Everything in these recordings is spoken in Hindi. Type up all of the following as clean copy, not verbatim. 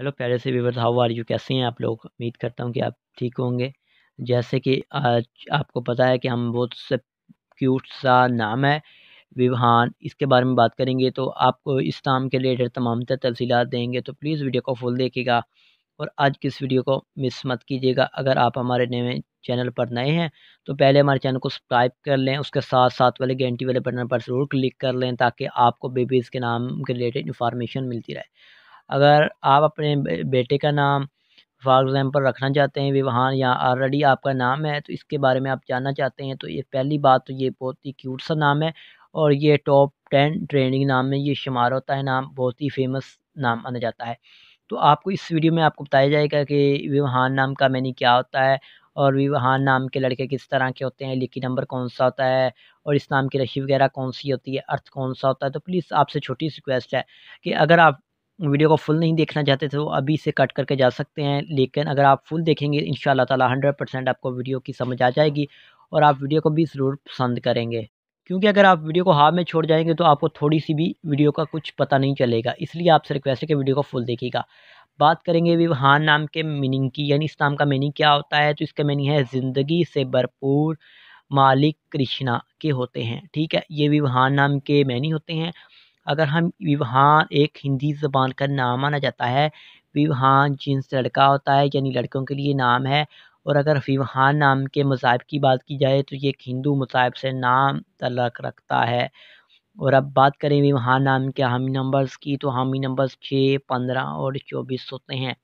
हेलो प्यारे से व्यूअर्स, हाउ आर यू, कैसे हैं आप लोग। उम्मीद करता हूं कि आप ठीक होंगे। जैसे कि आज आपको पता है कि हम बहुत से क्यूट सा नाम है विवान, इसके बारे में बात करेंगे। तो आपको इस नाम के रिलेटेड तमाम तफसीलात देंगे, तो प्लीज़ वीडियो को फुल देखिएगा और आज की इस वीडियो को मिस मत कीजिएगा। अगर आप हमारे नए चैनल पर नए हैं तो पहले हमारे चैनल को सब्सक्राइब कर लें, उसके साथ साथ वाले घंटी वाले बटन पर ज़रूर क्लिक कर लें ताकि आपको बेबीज़ के नाम के रिलेटेड इंफॉर्मेशन मिलती रहे। अगर आप अपने बेटे का नाम फॉर एग्ज़ाम्पल रखना चाहते हैं विवान, या ऑलरेडी आपका नाम है तो इसके बारे में आप जानना चाहते हैं, तो ये पहली बात तो ये बहुत ही क्यूट सा नाम है और ये टॉप 10 ट्रेंडिंग नाम में ये शुमार होता है। नाम बहुत ही फेमस नाम माना जाता है। तो आपको इस वीडियो में आपको बताया जाएगा कि विवान नाम का मानी क्या होता है और विवान नाम के लड़के किस तरह के होते हैं, लकी नंबर कौन सा होता है और इस नाम की राशि वगैरह कौन सी होती है, अर्थ कौन सा होता है। तो प्लीज़ आपसे छोटी सी रिक्वेस्ट है कि अगर आप वीडियो को फुल नहीं देखना चाहते तो अभी से कट करके जा सकते हैं, लेकिन अगर आप फुल देखेंगे इंशाल्लाह ताला 100% आपको वीडियो की समझ आ जाएगी और आप वीडियो को भी ज़रूर पसंद करेंगे। क्योंकि अगर आप वीडियो को हाफ में छोड़ जाएंगे तो आपको थोड़ी सी भी वीडियो का कुछ पता नहीं चलेगा, इसलिए आपसे रिक्वेस्ट है कि वीडियो को फुल देखिएगा। बात करेंगे विवान नाम के मीनिंग की, यानी इस नाम का मीनिंग क्या होता है। तो इसका मीनिंग है ज़िंदगी से भरपूर मालिक कृष्णा के होते हैं। ठीक है, ये विवान नाम के मानी होते हैं। अगर हम विवान एक हिंदी ज़बान का नाम माना जाता है, विवान जिन्स लड़का होता है, यानी लड़कों के लिए नाम है। और अगर विवान नाम के मज़ाहिब की बात की जाए तो ये एक हिंदू मज़ाहिब से नाम तलक रखता है। और अब बात करें विवान नाम के हामी नंबर्स की, तो हामी नंबर्स 6, 15 और 24 होते हैं।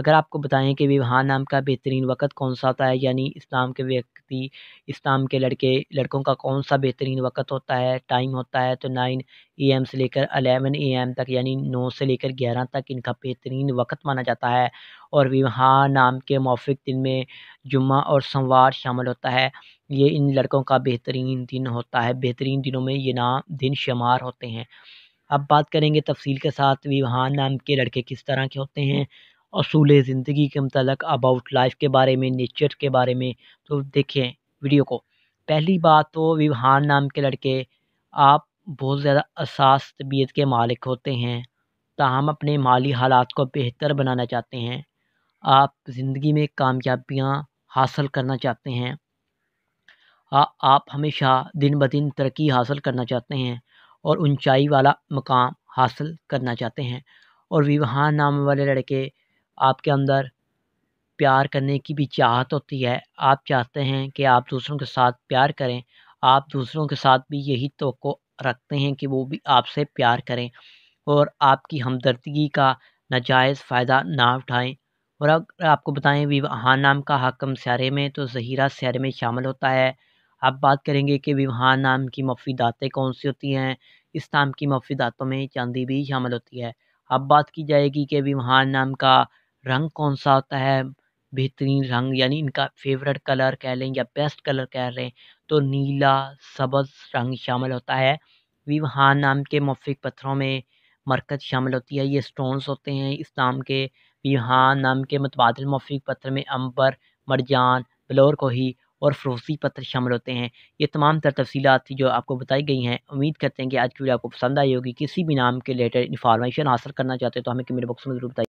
अगर आपको बताएं कि विवान नाम का बेहतरीन वक़्त कौन सा होता है, यानी इस्लाम के व्यक्ति इस्लाम के लड़कों का कौन सा बेहतरीन वक़्त होता है, टाइम होता है, तो 9 AM से लेकर 11 AM तक, यानी 9 से लेकर 11 तक इनका बेहतरीन वक़्त माना जाता है। और विवान नाम के मुवाफिक दिन में जुम्मा और सोमवार शामिल होता है। ये इन लड़कों का बेहतरीन दिन होता है, बेहतरीन दिनों में ये दिन शुमार होते हैं। अब बात करेंगे तफसील के साथ विवान नाम के लड़के किस तरह के होते हैं, असूल ज़िंदगी के मतलब, अबाउट लाइफ के बारे में, नेचर के बारे में। तो देखें वीडियो को। पहली बात तो विवान नाम के लड़के आप बहुत ज़्यादा असास तबीयत के मालिक होते हैं, ताहम अपने माली हालात को बेहतर बनाना चाहते हैं। आप ज़िंदगी में कामयाबियाँ हासिल करना चाहते हैं, आप हमेशा दिन ब दिन तरक्की हासिल करना चाहते हैं और ऊंचाई वाला मकाम हासिल करना चाहते हैं। और विवान नाम वाले लड़के आपके अंदर प्यार करने की भी चाहत होती है। आप चाहते हैं कि आप दूसरों के साथ प्यार करें, आप दूसरों के साथ भी यही तवक्को रखते हैं कि वो भी आपसे प्यार करें और आपकी हमदर्दगी का नाजायज़ फ़ायदा ना उठाएं। और अगर आपको बताएं विवान नाम का हाकम स्यारे में, तो ज़हीरा स्यारे में शामिल होता है। अब बात करेंगे कि विवान नाम की मुफ़ीदातें कौन सी होती हैं। इस नाम की मुफ़ीदातों में चांदी भी शामिल होती है। अब बात की जाएगी कि विवान नाम का रंग कौन सा होता है, बेहतरीन रंग, यानी इनका फेवरेट कलर कह लें या बेस्ट कलर कह लें, तो नीला सबज रंग शामिल होता है। विवान नाम के मुवाफिक पत्थरों में मरकत शामिल होती है, ये स्टोन्स होते हैं। इस नाम के विवान नाम के मुतबादिल मुवाफिक पत्थर में अंबर, मरजान, बलौर कोही और फ़िरोज़ी पत्थर शामिल होते हैं। ये तमाम तर तफसीलात थी जो आपको बताई गई हैं। उम्मीद करते हैं कि आज की वीडियो आपको पसंद आई होगी। किसी भी नाम के रिलेटेड इंफॉर्मेशन हासिल करना चाहते हो तो हमें कमेंट बॉक्स में ज़रूर बताइए।